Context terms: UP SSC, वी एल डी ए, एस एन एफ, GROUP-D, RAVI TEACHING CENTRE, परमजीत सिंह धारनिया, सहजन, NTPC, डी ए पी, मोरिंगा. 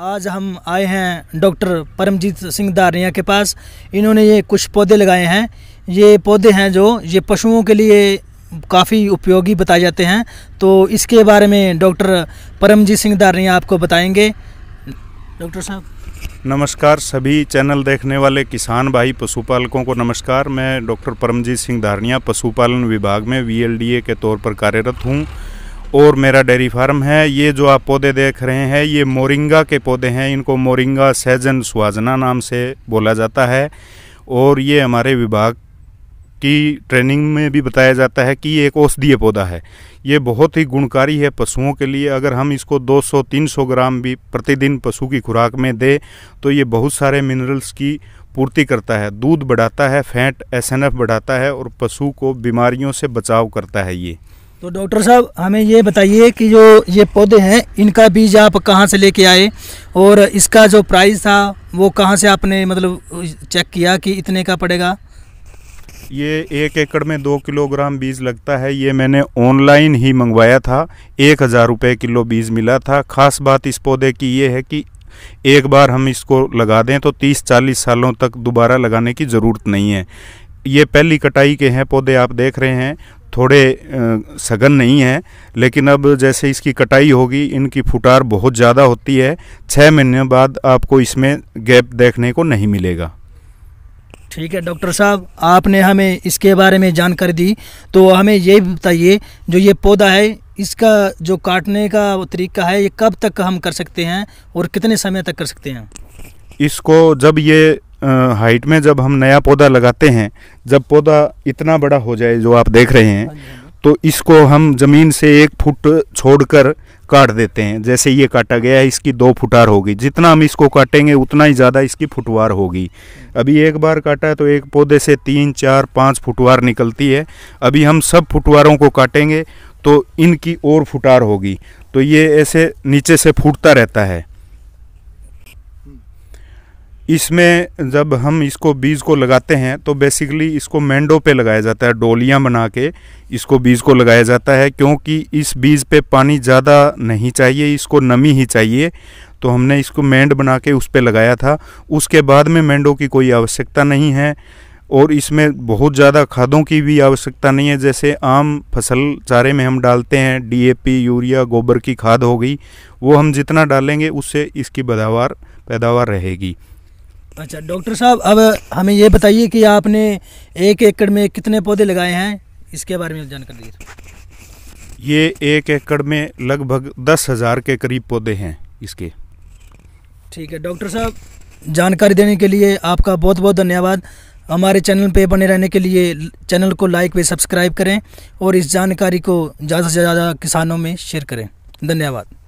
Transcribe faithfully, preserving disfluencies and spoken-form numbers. आज हम आए हैं डॉक्टर परमजीत सिंह धारनिया के पास। इन्होंने ये कुछ पौधे लगाए हैं। ये पौधे हैं जो ये पशुओं के लिए काफ़ी उपयोगी बताए जाते हैं, तो इसके बारे में डॉक्टर परमजीत सिंह धारनिया आपको बताएंगे। डॉक्टर साहब नमस्कार। सभी चैनल देखने वाले किसान भाई पशुपालकों को नमस्कार। मैं डॉक्टर परमजीत सिंह धारनिया पशुपालन विभाग में वी एल डी ए के तौर पर कार्यरत हूं और मेरा डेयरी फार्म है। ये जो आप पौधे देख रहे हैं ये मोरिंगा के पौधे हैं। इनको मोरिंगा, सहजन, सोआजना नाम से बोला जाता है और ये हमारे विभाग की ट्रेनिंग में भी बताया जाता है कि ये एक औषधीय पौधा है। ये बहुत ही गुणकारी है पशुओं के लिए। अगर हम इसको दो सौ तीन सौ ग्राम भी प्रतिदिन पशु की खुराक में दें तो ये बहुत सारे मिनरल्स की पूर्ति करता है, दूध बढ़ाता है, fat and एस एन एफ बढ़ाता है और पशु को बीमारियों से बचाव करता है। ये तो डॉक्टर साहब हमें ये बताइए कि जो ये पौधे हैं इनका बीज आप कहाँ से लेके आए और इसका जो प्राइस था वो कहाँ से आपने मतलब चेक किया कि इतने का पड़ेगा? ये एक एकड़ में दो किलोग्राम बीज लगता है। ये मैंने ऑनलाइन ही मंगवाया था। एक हज़ार रुपये किलो बीज मिला था। ख़ास बात इस पौधे की ये है कि एक बार हम इसको लगा दें तो तीस चालीस सालों तक दोबारा लगाने की ज़रूरत नहीं है। ये पहली कटाई के हैं पौधे, आप देख रहे हैं थोड़े सघन नहीं है, लेकिन अब जैसे इसकी कटाई होगी इनकी फुटार बहुत ज़्यादा होती है। छः महीने बाद आपको इसमें गैप देखने को नहीं मिलेगा। ठीक है डॉक्टर साहब, आपने हमें इसके बारे में जानकारी दी, तो हमें ये बताइए जो ये पौधा है इसका जो काटने का तरीका है ये कब तक हम कर सकते हैं और कितने समय तक कर सकते हैं? इसको जब ये हाइट में जब हम नया पौधा लगाते हैं, जब पौधा इतना बड़ा हो जाए जो आप देख रहे हैं, तो इसको हम ज़मीन से एक फुट छोड़कर काट देते हैं। जैसे ये काटा गया है इसकी दो फुटार होगी। जितना हम इसको काटेंगे उतना ही ज़्यादा इसकी फुटवार होगी। अभी एक बार काटा है तो एक पौधे से तीन चार पाँच फुटवार निकलती है। अभी हम सब फुटवारों को काटेंगे तो इनकी और फुटार होगी। तो ये ऐसे नीचे से फूटता रहता है। इसमें जब हम इसको बीज को लगाते हैं तो बेसिकली इसको मेंढों पे लगाया जाता है, डोलियाँ बना के इसको बीज को लगाया जाता है, क्योंकि इस बीज पे पानी ज़्यादा नहीं चाहिए, इसको नमी ही चाहिए। तो हमने इसको मेंढ बना के उस पे लगाया था। उसके बाद में मेंढों की कोई आवश्यकता नहीं है और इसमें बहुत ज़्यादा खादों की भी आवश्यकता नहीं है। जैसे आम फसल चारे में हम डालते हैं डी ए पी, यूरिया, गोबर की खाद हो गई, वो हम जितना डालेंगे उससे इसकी पैदावार पैदावार रहेगी। अच्छा डॉक्टर साहब, अब हमें ये बताइए कि आपने एक एकड़ में कितने पौधे लगाए हैं, इसके बारे में जानकारी दीजिए। ये एक एकड़ में लगभग दस हज़ार के करीब पौधे हैं इसके। ठीक है डॉक्टर साहब, जानकारी देने के लिए आपका बहुत बहुत धन्यवाद। हमारे चैनल पे बने रहने के लिए चैनल को लाइक व सब्सक्राइब करें और इस जानकारी को ज़्यादा से ज़्यादा किसानों में शेयर करें। धन्यवाद।